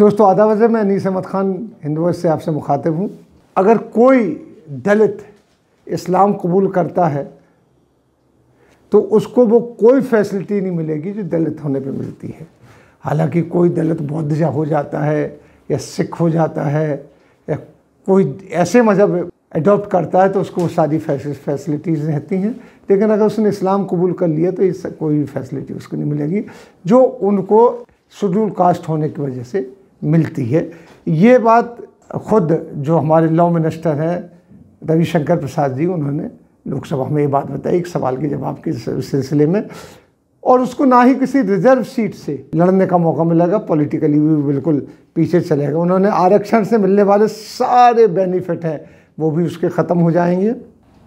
दोस्तों आदाब है, मैं अनीस अहमद ख़ान हिंदुवश से आपसे मुखातिब हूँ। अगर कोई दलित इस्लाम कबूल करता है तो उसको वो कोई फैसिलिटी नहीं मिलेगी जो दलित होने पे मिलती है। हालांकि कोई दलित बौद्ध हो जाता है या सिख हो जाता है या कोई ऐसे मज़हब एडॉप्ट करता है तो उसको वो सारी फैसिलिटीज़ रहती हैं, लेकिन अगर उसने इस्लाम कबूल कर लिया तो ये कोई फैसिलिटी उसको नहीं मिलेगी जो उनको शेड्यूल कास्ट होने की वजह से मिलती है। ये बात खुद जो हमारे लॉ मिनिस्टर हैं रविशंकर प्रसाद जी, उन्होंने लोकसभा में ये बात बताई एक सवाल के जवाब के सिलसिले में, और उसको ना ही किसी रिजर्व सीट से लड़ने का मौका मिलेगा, पॉलिटिकली भी बिल्कुल पीछे चलेगा। उन्होंने आरक्षण से मिलने वाले सारे बेनिफिट हैं वो भी उसके ख़त्म हो जाएंगे।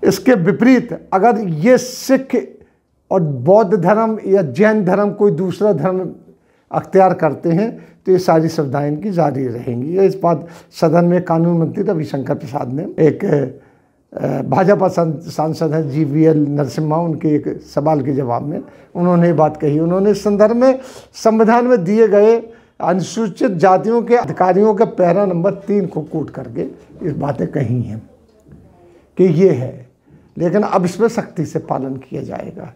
इसके विपरीत अगर ये सिख और बौद्ध धर्म या जैन धर्म कोई दूसरा धर्म अख्तियार करते हैं तो ये सारी सुविधाएं इनकी जारी रहेंगी। इस बात सदन में कानून मंत्री रविशंकर प्रसाद ने, एक भाजपा सांसद हैं जीवीएल नरसिम्हा, उनके एक सवाल के जवाब में उन्होंने ये बात कही। उन्होंने इस संदर्भ में संविधान में दिए गए अनुसूचित जातियों के अधिकारियों के पैरा नंबर 3 को कोट करके इस बातें कही हैं कि ये है, लेकिन अब इसमें सख्ती से पालन किया जाएगा।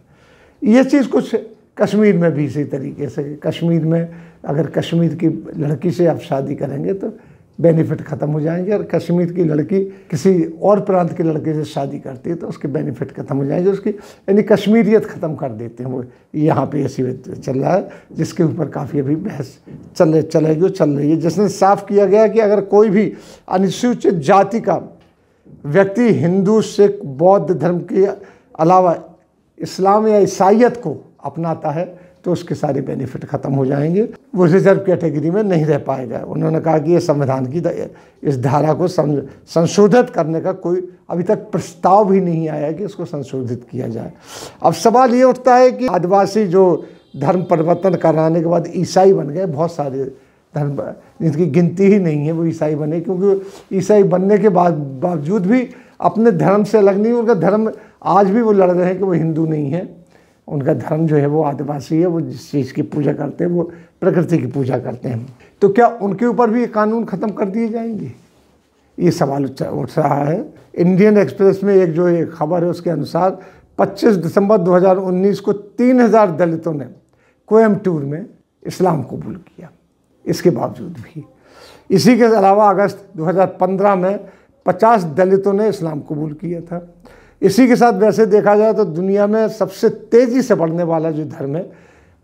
ये चीज़ कुछ कश्मीर में भी इसी तरीके से, कश्मीर में अगर कश्मीर की लड़की से आप शादी करेंगे तो बेनिफिट ख़त्म हो जाएंगे, और कश्मीर की लड़की किसी और प्रांत के लड़के से शादी करती है तो उसके बेनिफिट ख़त्म हो जाएंगे, उसकी यानी कश्मीरियत ख़त्म कर देते हैं। वो यहाँ पे ऐसी चल रहा है जिसके ऊपर काफ़ी अभी बहस चल रही है, जिसने साफ किया गया कि अगर कोई भी अनुसूचित जाति का व्यक्ति हिंदू, सिख, बौद्ध धर्म के अलावा इस्लाम या ईसाइयत को अपनाता है तो उसके सारे बेनिफिट ख़त्म हो जाएंगे, वो रिजर्व कैटेगरी में नहीं रह पाएगा। उन्होंने कहा कि ये संविधान की इस धारा को संशोधित करने का कोई अभी तक प्रस्ताव भी नहीं आया कि इसको संशोधित किया जाए। अब सवाल ये उठता है कि आदिवासी जो धर्म परिवर्तन कराने के बाद ईसाई बन गए, बहुत सारे धर्म जिनकी गिनती ही नहीं है वो ईसाई बने, क्योंकि ईसाई बनने के बावजूद भी अपने धर्म से अलग नहीं, उनका धर्म आज भी वो लड़ रहे हैं कि वो हिंदू नहीं है, उनका धर्म जो है वो आदिवासी है, वो जिस चीज़ की पूजा करते हैं वो प्रकृति की पूजा करते हैं। तो क्या उनके ऊपर भी ये कानून ख़त्म कर दिए जाएंगे? ये सवाल उठ रहा है। इंडियन एक्सप्रेस में एक जो एक खबर है उसके अनुसार 25 दिसंबर 2019 को 3000 दलितों ने कोएम टूर में इस्लाम कबूल किया, इसके बावजूद भी। इसी के अलावा अगस्त 2015 में 50 दलितों ने इस्लाम कबूल किया था। इसी के साथ वैसे देखा जाए तो दुनिया में सबसे तेज़ी से बढ़ने वाला जो धर्म है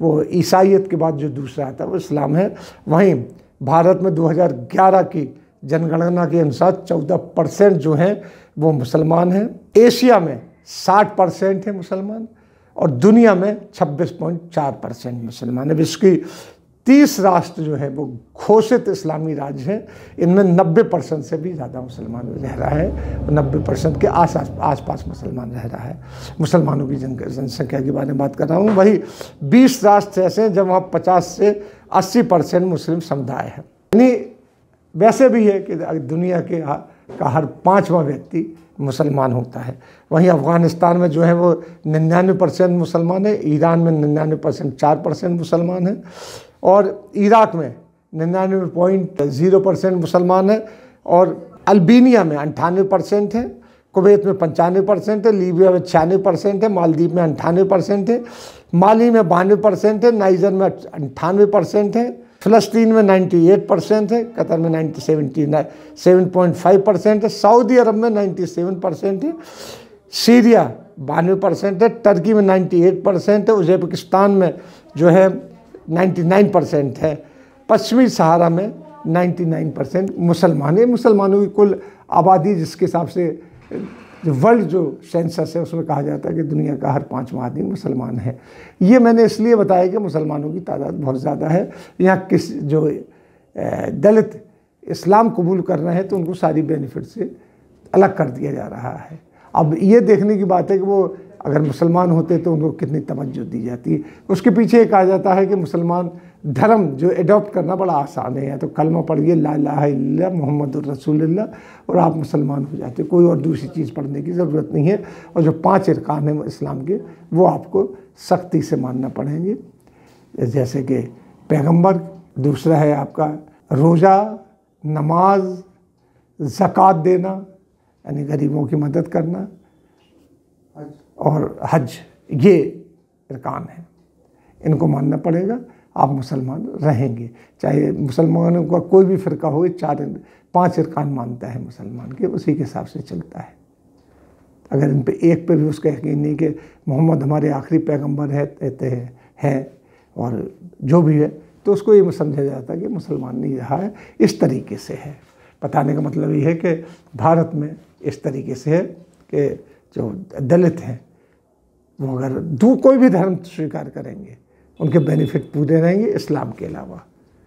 वो ईसाइयत के बाद जो दूसरा आता है वो इस्लाम है। वहीं भारत में 2011 की जनगणना के अनुसार 14% जो हैं वो मुसलमान हैं। एशिया में 60% हैं मुसलमान, और दुनिया में 26.4% मुसलमान है। इसकी 30 राष्ट्र जो है वो घोषित इस्लामी राज्य हैं, इनमें 90% से भी ज़्यादा मुसलमान रह रहा है, 90% के आस पास मुसलमान रह रहा है। मुसलमानों की जनसंख्या के बारे में बात कर रहा हूँ। वही 20 राष्ट्र ऐसे हैं जहाँ 50 से 80% मुस्लिम समुदाय है। यानी वैसे भी है कि दुनिया के का हर 5वां व्यक्ति मुसलमान होता है। वहीं अफ़गानिस्तान में जो है वो 99% मुसलमान है, ईरान में 99% 4% मुसलमान है, और इराक़ में 99.0% मुसलमान है, और अल्बीनिया में 98% है, कुवैत में 95% है, लीबिया में 96% है, मालदीव में 98% है, माली में 92% है, नाइजर में 98% है, फ़लस्तीन में 98% है, कतर में 97.5% है, सऊदी अरब में 97% है, सीरिया 92% है, टर्की में 98% है, उज़्बेकिस्तान में जो है 99% है, पश्चिमी सहारा में 99% मुसलमान है। मुसलमानों की कुल आबादी, जिसके हिसाब से वर्ल्ड जो सेंसस है उसमें कहा जाता है कि दुनिया का हर 5वां आदमी मुसलमान है। ये मैंने इसलिए बताया कि मुसलमानों की तादाद बहुत ज़्यादा है। यहाँ किस जो दलित इस्लाम कबूल कर रहे हैं तो उनको सारी बेनिफिट से अलग कर दिया जा रहा है। अब ये देखने की बात है कि वो अगर मुसलमान होते तो उनको कितनी तवज्जो दी जाती है। उसके पीछे एक आ जाता है कि मुसलमान धर्म जो एडॉप्ट करना बड़ा आसान है, या तो कलमा पढ़िए ला इलाहा इल्लल्लाह मुहम्मदुर रसूलुल्लाह और आप मुसलमान हो जाते हो, कोई और दूसरी चीज़ पढ़ने की ज़रूरत नहीं है। और जो 5 अरकान हैं इस्लाम के वो आपको सख्ती से मानना पड़ेंगे, जैसे कि पैगम्बर, दूसरा है आपका रोज़ा, नमाज, ज़कात देना यानी गरीबों की मदद करना और हज, ये अरकान है, इनको मानना पड़ेगा। आप मुसलमान रहेंगे, चाहे मुसलमानों का कोई भी फ़िरका हो, चार पांच अरकान मानता है मुसलमान के, उसी के हिसाब से चलता है। अगर इन पे एक पे भी उसका यकीन नहीं कि मोहम्मद हमारे आखिरी पैगंबर है और जो भी है, तो उसको ये समझा जाता है कि मुसलमान नहीं रहा है। इस तरीके से है, बताने का मतलब ये है कि भारत में इस तरीके से है कि जो दलित हैं वो अगर कोई भी धर्म स्वीकार करेंगे उनके बेनिफिट पूरे रहेंगे, इस्लाम के अलावा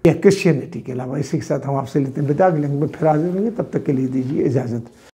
या क्रिश्चियनिटी के अलावा। इसी के साथ हम आपसे लेते हैं बिता, अगले अंक में फिर हाजिर होंगे। तब तक के लिए दीजिए इजाज़त।